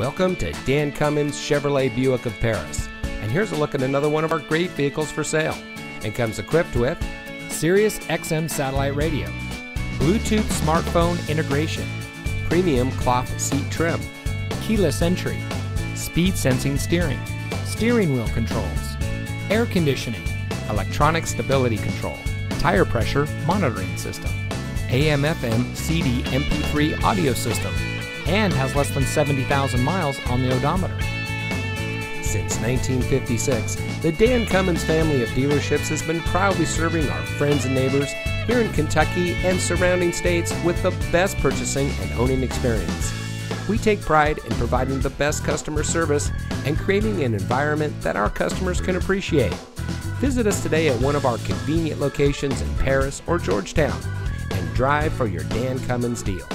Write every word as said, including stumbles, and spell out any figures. Welcome to Dan Cummins Chevrolet Buick of Paris, and here's a look at another one of our great vehicles for sale, and comes equipped with Sirius X M satellite radio, Bluetooth smartphone integration, premium cloth seat trim, keyless entry, speed sensing steering, steering wheel controls, air conditioning, electronic stability control, tire pressure monitoring system, A M F M C D M P three audio system, and has less than seventy thousand miles on the odometer. Since nineteen fifty-six, the Dan Cummins family of dealerships has been proudly serving our friends and neighbors here in Kentucky and surrounding states with the best purchasing and owning experience. We take pride in providing the best customer service and creating an environment that our customers can appreciate. Visit us today at one of our convenient locations in Paris or Georgetown and drive for your Dan Cummins deal.